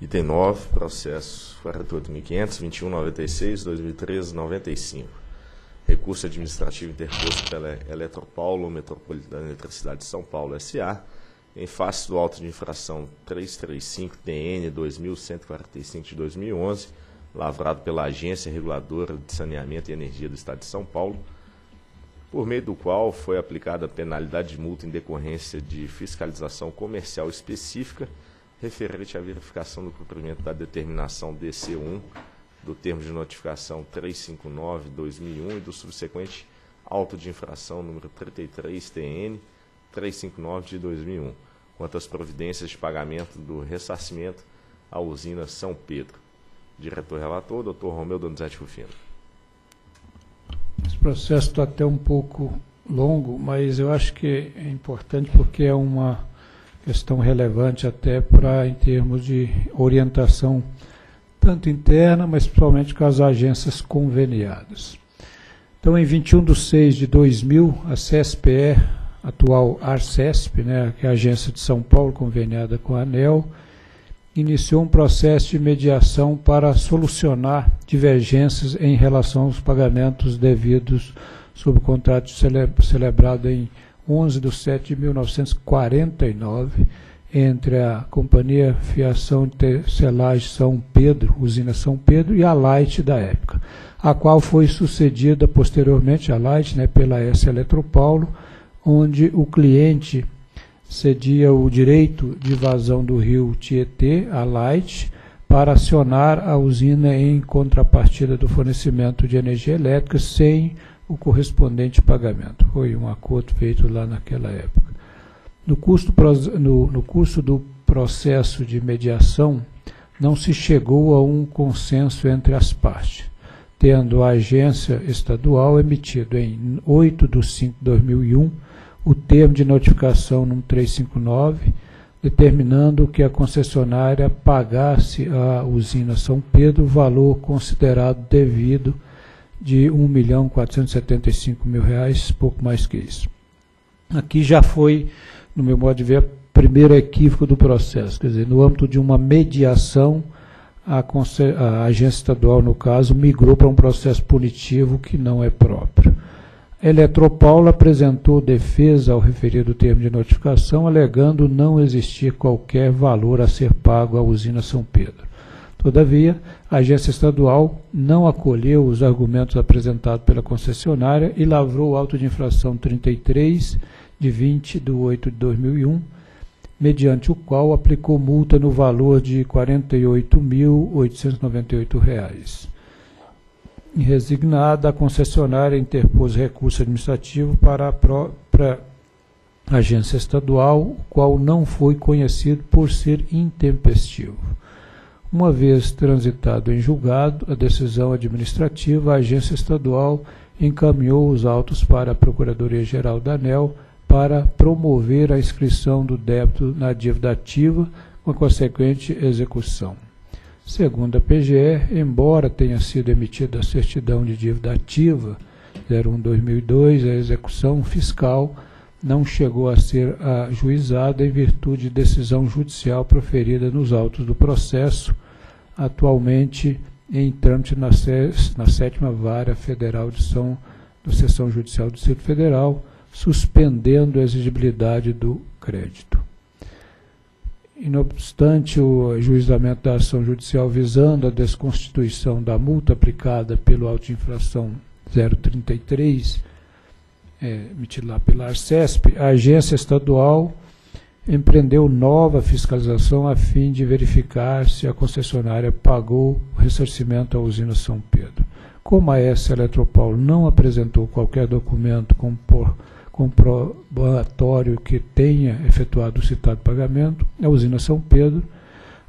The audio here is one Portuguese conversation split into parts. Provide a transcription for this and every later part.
Item 9, processo 48.500, 21.96, 2013, 95. Recurso administrativo interposto pela Eletropaulo Metropolitana Eletricidade de São Paulo SA, em face do auto de infração 335-TN-2145 de 2011, lavrado pela Agência Reguladora de Saneamento e Energia do Estado de São Paulo, por meio do qual foi aplicada a penalidade de multa em decorrência de fiscalização comercial específica referente à verificação do cumprimento da determinação DC1 do termo de notificação 359-2001 e do subsequente auto de infração número 33-TN-359 de 2001, quanto às providências de pagamento do ressarcimento à usina São Pedro. Diretor-relator, doutor Romeu Donizete Rufino. Esse processo está até um pouco longo, mas eu acho que é importante porque é uma questão relevante até para, em termos de orientação, tanto interna, mas principalmente com as agências conveniadas. Então, em 21/06/2000, a CSPE, atual ARCESP, né, que é a Agência de São Paulo, conveniada com a ANEEL, iniciou um processo de mediação para solucionar divergências em relação aos pagamentos devidos sob o contrato celebrado em 11/07/1949, entre a Companhia Fiação e Tercelagem São Pedro, Usina São Pedro, e a Light da época, a qual foi sucedida posteriormente, a Light, né, pela S. Eletropaulo, onde o cliente cedia o direito de vazão do rio Tietê, a Light, para acionar a usina em contrapartida do fornecimento de energia elétrica sem o correspondente pagamento. Foi um acordo feito lá naquela época. No curso do processo de mediação, não se chegou a um consenso entre as partes, tendo a agência estadual emitido em 8/05/2001 o termo de notificação número 359, determinando que a concessionária pagasse à usina São Pedro o valor considerado devido de R$ 1.475.000, pouco mais que isso. Aqui já foi, no meu modo de ver, o primeiro equívoco do processo. Quer dizer, no âmbito de uma mediação, a agência estadual, no caso, migrou para um processo punitivo que não é próprio. A Eletropaulo apresentou defesa ao referido termo de notificação, alegando não existir qualquer valor a ser pago à usina São Pedro. Todavia, a agência estadual não acolheu os argumentos apresentados pela concessionária e lavrou o auto de infração 33/20/08/2001, mediante o qual aplicou multa no valor de R$ 48.898. Resignada, a concessionária interpôs recurso administrativo para a própria agência estadual, o qual não foi conhecido por ser intempestivo. Uma vez transitado em julgado a decisão administrativa, a agência estadual encaminhou os autos para a Procuradoria-Geral da ANEEL para promover a inscrição do débito na dívida ativa com a consequente execução. Segundo a PGE, embora tenha sido emitida a certidão de dívida ativa 01/2002, a execução fiscal não chegou a ser ajuizada em virtude de decisão judicial proferida nos autos do processo, atualmente em trâmite na 7ª Vara Federal da Seção Judicial do Distrito Federal, suspendendo a exigibilidade do crédito. E, não obstante o ajuizamento da ação judicial visando a desconstituição da multa aplicada pelo auto de infração 033, emitido lá pela ARCESP, a agência estadual empreendeu nova fiscalização a fim de verificar se a concessionária pagou o ressarcimento à usina São Pedro. Como a S. Eletropaulo não apresentou qualquer documento comprobatório que tenha efetuado o citado pagamento, a usina São Pedro,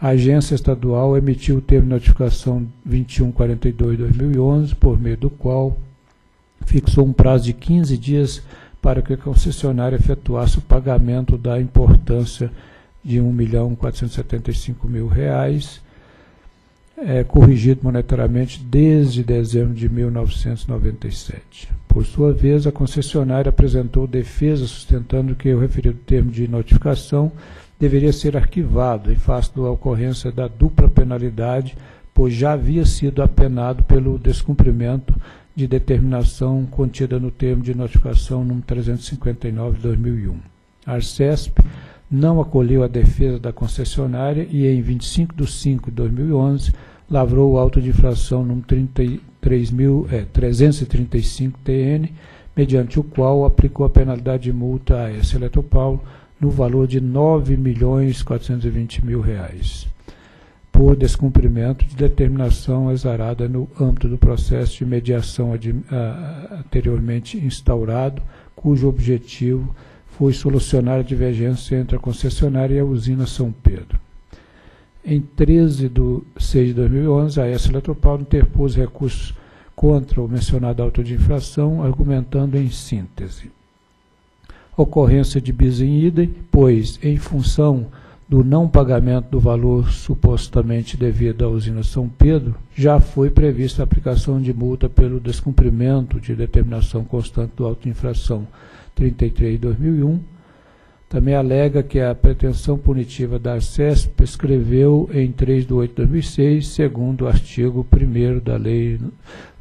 a agência estadual emitiu o termo de notificação 21/42/2011, por meio do qual fixou um prazo de 15 dias para que a concessionária efetuasse o pagamento da importância de R$ 1.475.000, corrigido monetariamente desde dezembro de 1997. Por sua vez, a concessionária apresentou defesa sustentando que o referido termo de notificação deveria ser arquivado em face da ocorrência da dupla penalidade, pois já havia sido apenado pelo descumprimento de determinação contida no termo de notificação nº 359 de 2001. A ARCESP não acolheu a defesa da concessionária e, em 25 de 5 de 2011, lavrou o auto de infração nº 335-TN, mediante o qual aplicou a penalidade de multa a essa Eletropaulo no valor de R$ 9.420.000. Por descumprimento de determinação exarada no âmbito do processo de mediação anteriormente instaurado, cujo objetivo foi solucionar a divergência entre a concessionária e a usina São Pedro. Em 13 de 6 de 2011, a AES Eletropaulo interpôs recursos contra o mencionado auto de infração, argumentando em síntese: ocorrência de bis in idem, pois, em função do não pagamento do valor supostamente devido à usina São Pedro, já foi prevista a aplicação de multa pelo descumprimento de determinação constante do auto de infração 33/2001. Também alega que a pretensão punitiva da ARCESP prescreveu em 3 de 8 de 2006, segundo o artigo 1º da Lei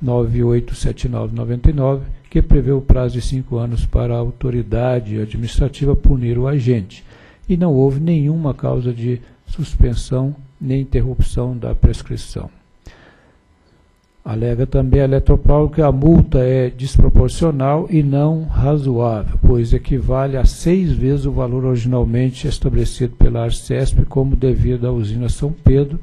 9.879/99, que prevê o prazo de 5 anos para a autoridade administrativa punir o agente, e não houve nenhuma causa de suspensão nem interrupção da prescrição. Alega também a Eletropaulo que a multa é desproporcional e não razoável, pois equivale a 6 vezes o valor originalmente estabelecido pela ARCESP como devido à usina São Pedro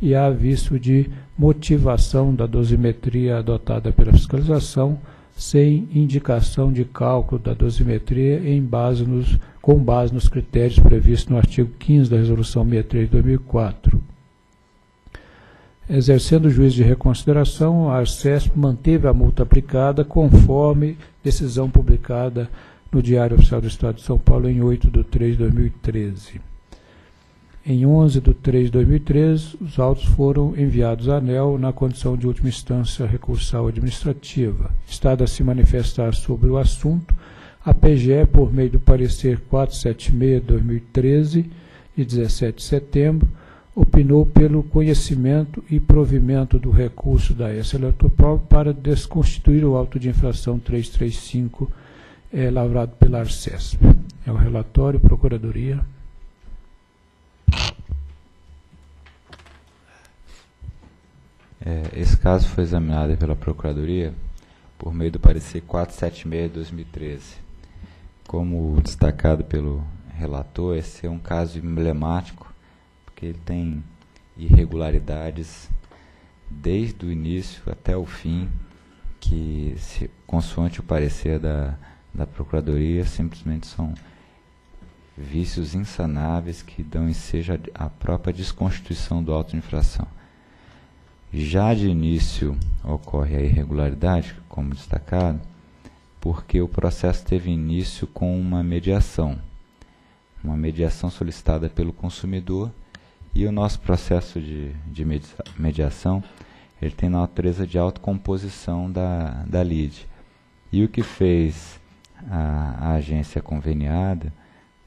e a aviso de motivação da dosimetria adotada pela fiscalização, sem indicação de cálculo da dosimetria com base nos critérios previstos no artigo 15 da Resolução 63 de 2004. Exercendo o juízo de reconsideração, a ARCESP manteve a multa aplicada conforme decisão publicada no Diário Oficial do Estado de São Paulo em 8 de 3 de 2013. Em 11 de 3 de 2013, os autos foram enviados à ANEEL na condição de última instância recursal administrativa. Estado a se manifestar sobre o assunto, a PGE, por meio do parecer 476 de 2013, de 17 de setembro, opinou pelo conhecimento e provimento do recurso da AES Eletropaulo para desconstituir o auto de infração 335, lavrado pela ARCESP. É o relatório, Procuradoria. Esse caso foi examinado pela Procuradoria por meio do parecer 476 de 2013. Como destacado pelo relator, esse é um caso emblemático, porque ele tem irregularidades desde o início até o fim, que, se consoante o parecer da Procuradoria, simplesmente são vícios insanáveis que dão ensejo à própria desconstituição do auto de infração. Já de início ocorre a irregularidade, como destacado, porque o processo teve início com uma mediação solicitada pelo consumidor, e o nosso processo de mediação ele tem na natureza de autocomposição da lide. E o que fez a agência conveniada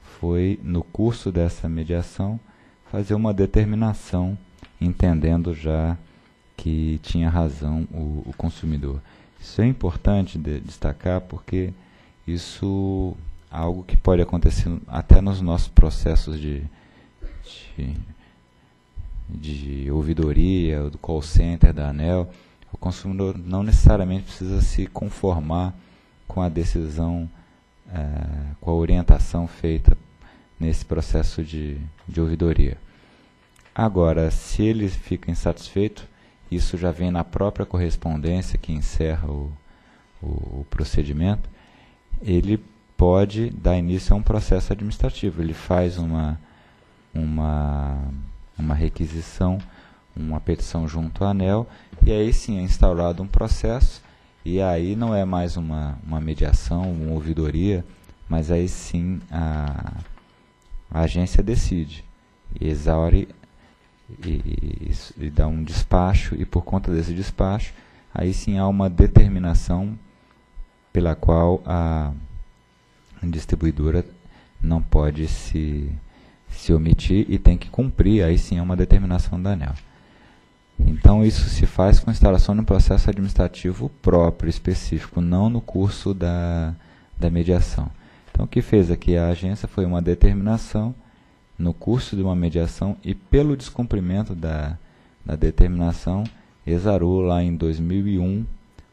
foi, no curso dessa mediação, fazer uma determinação, entendendo já que tinha razão o consumidor. Isso é importante destacar, porque isso é algo que pode acontecer até nos nossos processos de ouvidoria, do call center da ANEEL. O consumidor não necessariamente precisa se conformar com a decisão, com a orientação feita nesse processo de ouvidoria. Agora, se ele fica insatisfeito, isso já vem na própria correspondência que encerra o procedimento, ele pode dar início a um processo administrativo. Ele faz uma requisição, uma petição junto à ANEEL, e aí sim é instaurado um processo, e aí não é mais uma mediação, uma ouvidoria, mas aí sim a agência decide, exaure e dá um despacho, e por conta desse despacho, aí sim há uma determinação pela qual a distribuidora não pode se se omitir e tem que cumprir, aí sim é uma determinação da ANEEL. Então isso se faz com instalação no processo administrativo próprio, específico, não no curso da mediação. Então o que fez aqui a agência foi uma determinação no curso de uma mediação e pelo descumprimento da determinação exarou lá em 2001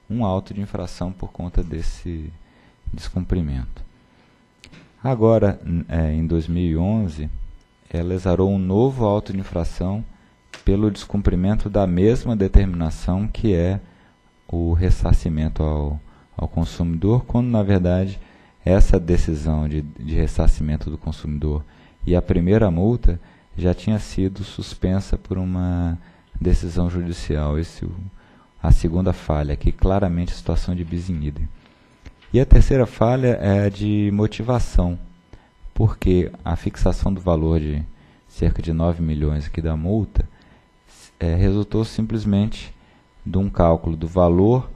um auto de infração por conta desse descumprimento. Agora, em 2011, ela exarou um novo auto de infração pelo descumprimento da mesma determinação, que é o ressarcimento ao consumidor, quando, na verdade, essa decisão de ressarcimento do consumidor e a primeira multa já tinha sido suspensa por uma decisão judicial. A segunda falha, que claramente é a situação de bis in idem. E a terceira falha é de motivação, porque a fixação do valor de cerca de 9 milhões aqui da multa resultou simplesmente de um cálculo do valor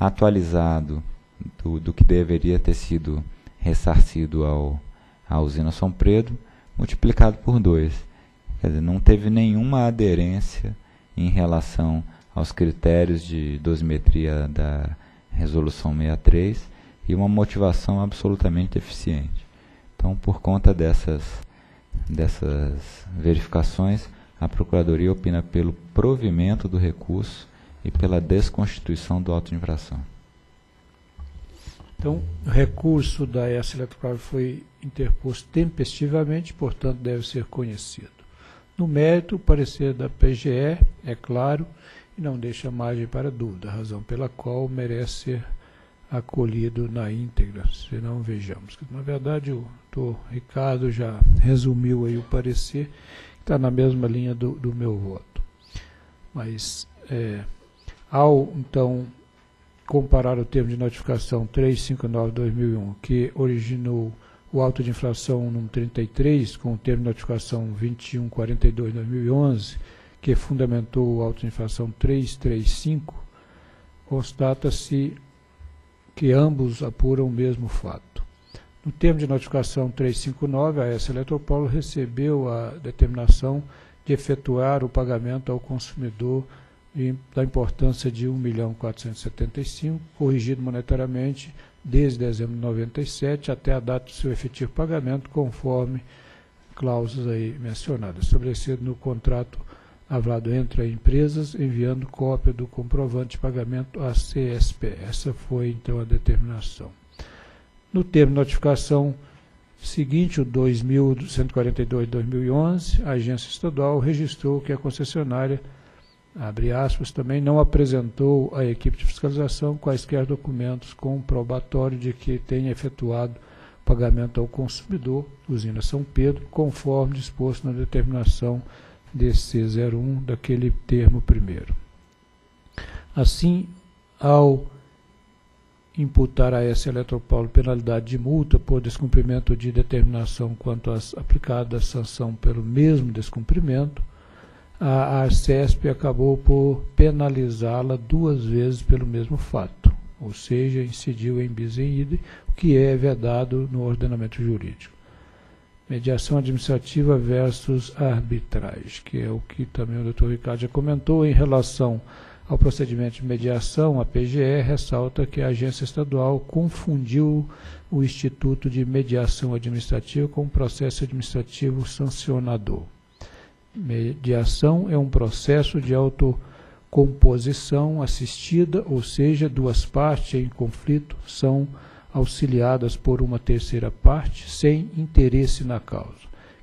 atualizado do que deveria ter sido ressarcido à usina São Pedro, multiplicado por 2. Quer dizer, não teve nenhuma aderência em relação aos critérios de dosimetria da Resolução 63 e uma motivação absolutamente deficiente. Então, por conta dessas verificações, a Procuradoria opina pelo provimento do recurso e pela desconstituição do auto de infração. Então, o recurso da Eletropaulo foi interposto tempestivamente, portanto, deve ser conhecido. No mérito, o parecer da PGE, é claro, e não deixa margem para dúvida, razão pela qual merece ser acolhido na íntegra, se não vejamos. Na verdade, o doutor Ricardo já resumiu aí o parecer, está na mesma linha do meu voto. Mas, ao, então, comparar o termo de notificação 359/2001, que originou o auto de infração número 33, com o termo de notificação 2142/2011, que fundamentou o auto de infração 335, constata-se que ambos apuram o mesmo fato. No termo de notificação 359, a Eletropaulo recebeu a determinação de efetuar o pagamento ao consumidor da importância de R$ 1.475.000, corrigido monetariamente desde dezembro de 97 até a data do seu efetivo pagamento, conforme cláusulas aí mencionadas, estabelecido no contrato avalado entre as empresas, enviando cópia do comprovante de pagamento à CSPE. Essa foi, então, a determinação. No termo de notificação seguinte, o 2142/2011, a agência estadual registrou que a concessionária, abre aspas, também não apresentou à equipe de fiscalização quaisquer documentos com probatório de que tenha efetuado pagamento ao consumidor, usina São Pedro, conforme disposto na determinação DC01 daquele termo primeiro. Assim, ao imputar a essa Eletropaulo penalidade de multa por descumprimento de determinação quanto às aplicada sanção pelo mesmo descumprimento, a CESP acabou por penalizá-la duas vezes pelo mesmo fato, ou seja, incidiu em bis in idem, o que é vedado no ordenamento jurídico. Mediação administrativa versus arbitragem, que é o que também o doutor Ricardo já comentou. Em relação ao procedimento de mediação, a PGE ressalta que a agência estadual confundiu o Instituto de Mediação Administrativa com o processo administrativo sancionador. Mediação é um processo de autocomposição assistida, ou seja, duas partes em conflito são auxiliadas por uma terceira parte sem interesse na causa,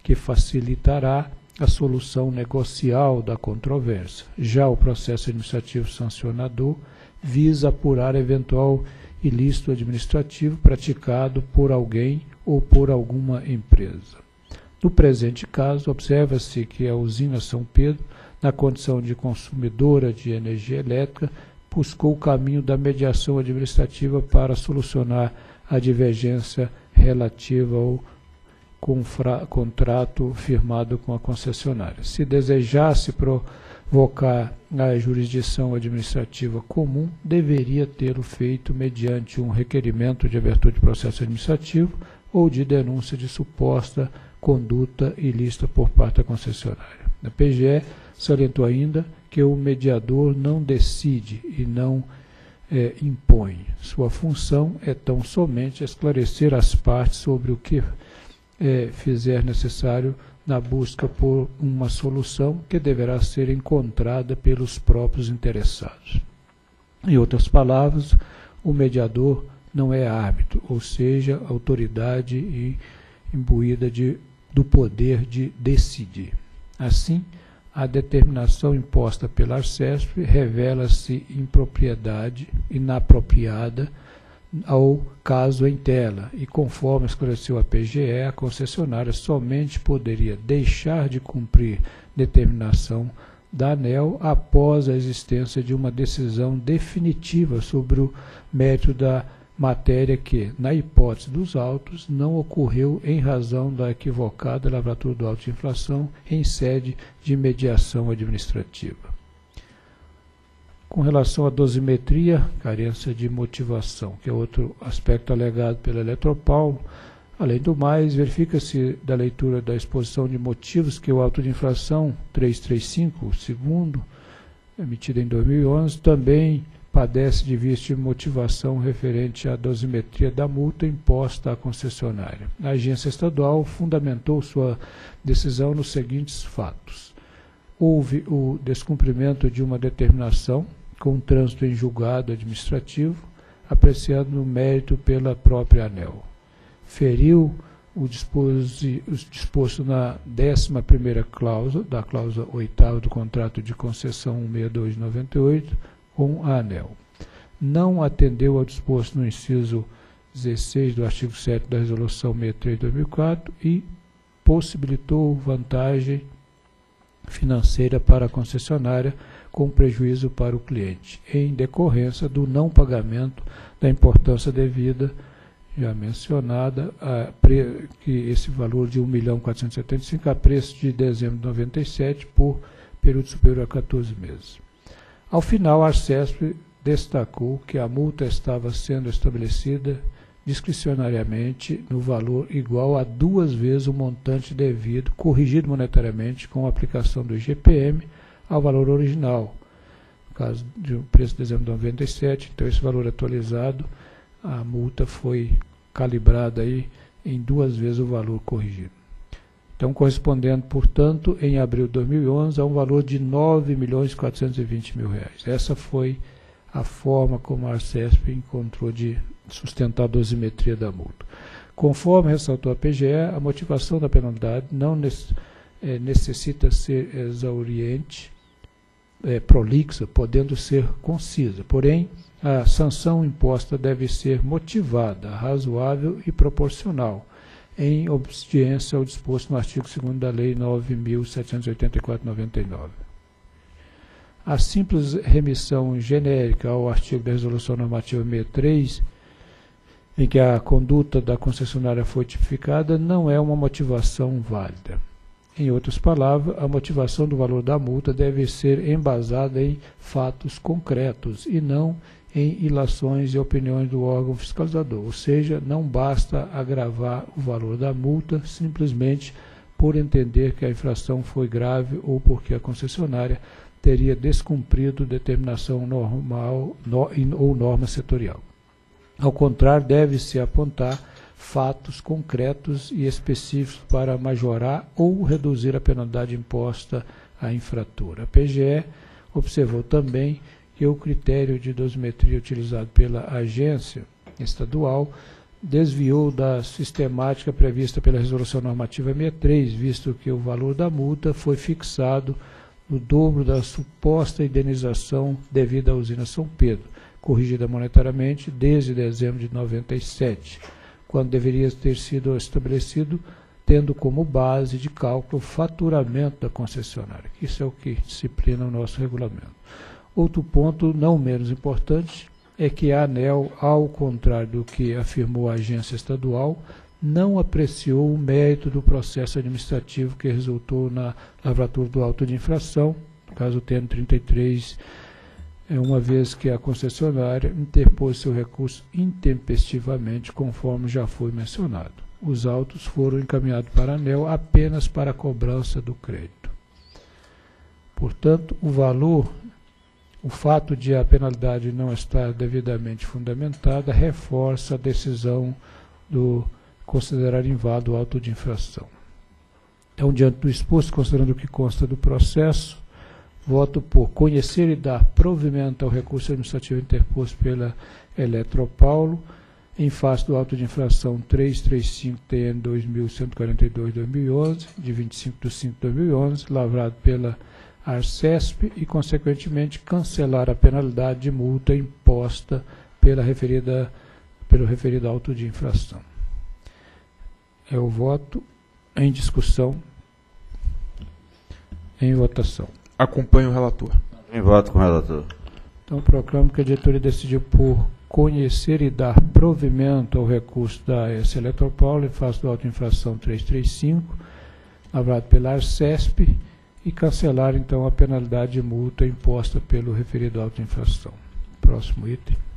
que facilitará a solução negocial da controvérsia. Já o processo administrativo sancionador visa apurar eventual ilícito administrativo praticado por alguém ou por alguma empresa. No presente caso, observa-se que a usina São Pedro, na condição de consumidora de energia elétrica, buscou o caminho da mediação administrativa para solucionar a divergência relativa ao contrato firmado com a concessionária. Se desejasse provocar a jurisdição administrativa comum, deveria tê-lo feito mediante um requerimento de abertura de processo administrativo ou de denúncia de suposta conduta ilícita por parte da concessionária. A PGE salientou ainda que o mediador não decide e não impõe. Sua função é tão somente esclarecer as partes sobre o que fizer necessário na busca por uma solução que deverá ser encontrada pelos próprios interessados. Em outras palavras, o mediador não é árbitro, ou seja, autoridade imbuída do poder de decidir. Assim, a determinação imposta pela ARSESP revela-se inapropriada ao caso em tela, e conforme esclareceu a PGE, a concessionária somente poderia deixar de cumprir determinação da ANEEL após a existência de uma decisão definitiva sobre o mérito da matéria que, na hipótese dos autos, não ocorreu em razão da equivocada lavratura do auto de inflação em sede de mediação administrativa. Com relação à dosimetria, carência de motivação, que é outro aspecto alegado pela Eletropaulo, além do mais, verifica-se da leitura da exposição de motivos que o auto de infração 335, segundo, emitido em 2011, também padece de vício de motivação referente à dosimetria da multa imposta à concessionária. A agência estadual fundamentou sua decisão nos seguintes fatos. Houve o descumprimento de uma determinação com trânsito em julgado administrativo, apreciado no mérito pela própria ANEEL. Feriu o disposto na 11ª cláusula, da cláusula 8ª do contrato de concessão 162/98, com a ANEEL. Não atendeu ao disposto no inciso 16 do artigo 7 da Resolução 63/2004 e possibilitou vantagem financeira para a concessionária com prejuízo para o cliente, em decorrência do não pagamento da importância devida já mencionada, que esse valor de R$ 1.475.000 a preço de dezembro de 97 por período superior a 14 meses. Ao final, a ARSESP destacou que a multa estava sendo estabelecida discricionariamente no valor igual a 2 vezes o montante devido, corrigido monetariamente com a aplicação do IGPM ao valor original. No caso de preço de dezembro de 97, então esse valor atualizado, a multa foi calibrada aí em 2 vezes o valor corrigido. Então, correspondendo, portanto, em abril de 2011, a um valor de R$ 9.420.000. Essa foi a forma como a ARSESP encontrou de sustentar a dosimetria da multa. Conforme ressaltou a PGE, a motivação da penalidade não necessita ser exauriente, prolixa, podendo ser concisa. Porém, a sanção imposta deve ser motivada, razoável e proporcional, em obediência ao disposto no artigo 2º da Lei 9.784/99. A simples remissão genérica ao artigo da Resolução Normativa 63, em que a conduta da concessionária foi tipificada, não é uma motivação válida. Em outras palavras, a motivação do valor da multa deve ser embasada em fatos concretos e não em ilações e opiniões do órgão fiscalizador, ou seja, não basta agravar o valor da multa simplesmente por entender que a infração foi grave ou porque a concessionária teria descumprido determinação normal ou norma setorial. Ao contrário, deve-se apontar fatos concretos e específicos para majorar ou reduzir a penalidade imposta à infratora. A PGE observou também que o critério de dosimetria utilizado pela agência estadual desviou da sistemática prevista pela Resolução Normativa 63, visto que o valor da multa foi fixado no dobro da suposta indenização devida à Usina São Pedro, corrigida monetariamente desde dezembro de 97, quando deveria ter sido estabelecido tendo como base de cálculo o faturamento da concessionária. Isso é o que disciplina o nosso regulamento. Outro ponto, não menos importante, é que a ANEEL, ao contrário do que afirmou a agência estadual, não apreciou o mérito do processo administrativo que resultou na lavratura do auto de infração, no caso TN33, uma vez que a concessionária interpôs seu recurso intempestivamente, conforme já foi mencionado. os autos foram encaminhados para a ANEEL apenas para a cobrança do crédito. Portanto, o valor, o fato de a penalidade não estar devidamente fundamentada, reforça a decisão do considerar inválido o auto de infração. Então, diante do exposto, considerando o que consta do processo, voto por conhecer e dar provimento ao recurso administrativo interposto pela Eletropaulo, em face do auto de infração 335-TN-2142-2011, de 25/5/2011, lavrado pela ARCESP, e, consequentemente, cancelar a penalidade de multa imposta pelo referido auto de infração. É o voto em discussão, em votação. Acompanho o relator. Em voto com o relator. Então, proclamo que a diretoria decidiu por conhecer e dar provimento ao recurso da Eletropaulo em face do auto de infração 335, lavrado pela ARCESP, e cancelar, então, a penalidade de multa imposta pelo referido auto de infração. Próximo item.